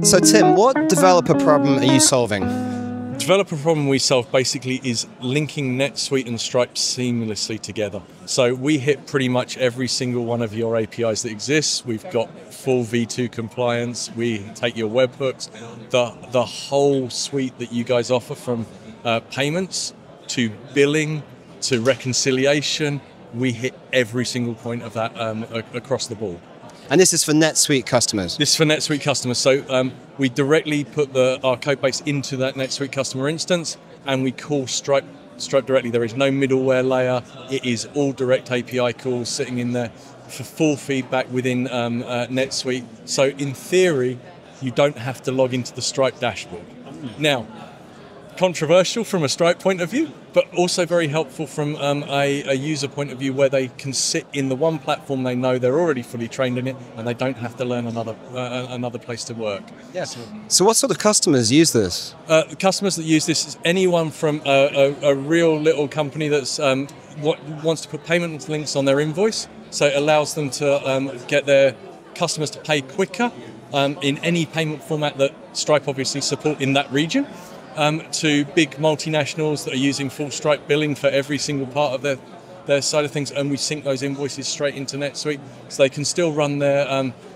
So Tim, what developer problem are you solving? The developer problem we solve basically is linking NetSuite and Stripe seamlessly together. So we hit pretty much every single one of your APIs that exists. We've got full V2 compliance. We take your webhooks, the whole suite that you guys offer, from payments to billing to reconciliation. We hit every single point of that across the board. And this is for NetSuite customers? This is for NetSuite customers. So we directly put our code base into that NetSuite customer instance, and we call Stripe directly. There is no middleware layer. It is all direct API calls sitting in there for full feedback within NetSuite. So in theory, you don't have to log into the Stripe dashboard. Now, controversial from a Stripe point of view, but also very helpful from a user point of view, where they can sit in the one platform they know, they're already fully trained in it, and they don't have to learn another place to work. Yes. So what sort of customers use this? The customers that use this is anyone from a real little company that's wants to put payment links on their invoice, so it allows them to get their customers to pay quicker in any payment format that Stripe obviously support in that region. To big multinationals that are using full Stripe billing for every single part of their side of things, and we sync those invoices straight into NetSuite, so they can still run their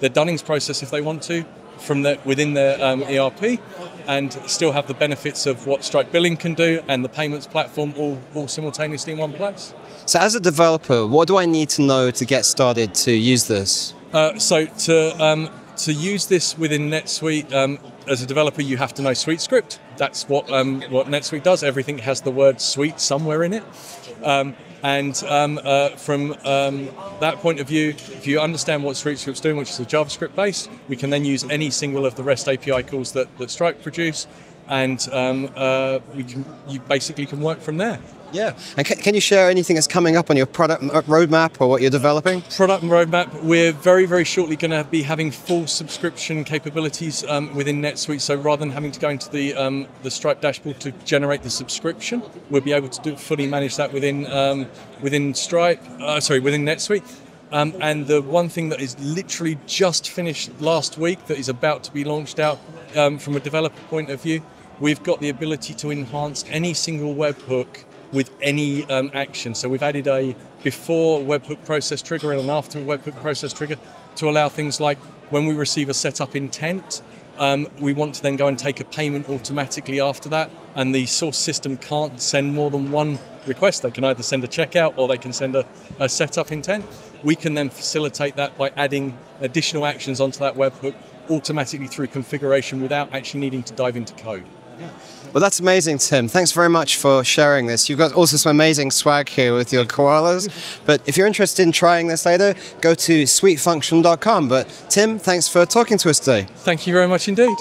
Dunnings process if they want to from within their ERP, and still have the benefits of what Stripe billing can do and the payments platform all simultaneously in one place. So as a developer, what do I need to know to get started to use this? So to use this within NetSuite, as a developer, you have to know SuiteScript. That's what NetSuite does. Everything has the word suite somewhere in it. From that point of view, if you understand what SuiteScript's doing, which is a JavaScript base, we can then use any single of the REST API calls that Stripe produce, and you basically can work from there. Yeah. And can you share anything that's coming up on your product roadmap or what you're developing? Product roadmap, we're very, very shortly going to be having full subscription capabilities within NetSuite. So rather than having to go into the Stripe dashboard to generate the subscription, we'll be able to fully manage that within NetSuite. And the one thing that is literally just finished last week that is about to be launched out from a developer point of view, we've got the ability to enhance any single webhook with any action. So we've added a before webhook process trigger and an after webhook process trigger to allow things like when we receive a setup intent, we want to then go and take a payment automatically after that, and the source system can't send more than one request. They can either send a checkout or they can send a setup intent. We can then facilitate that by adding additional actions onto that webhook automatically through configuration without actually needing to dive into code. Well, that's amazing, Tim. Thanks very much for sharing this. You've got also some amazing swag here with your koalas. But if you're interested in trying this later, go to suitefunction.com. But Tim, thanks for talking to us today. Thank you very much indeed.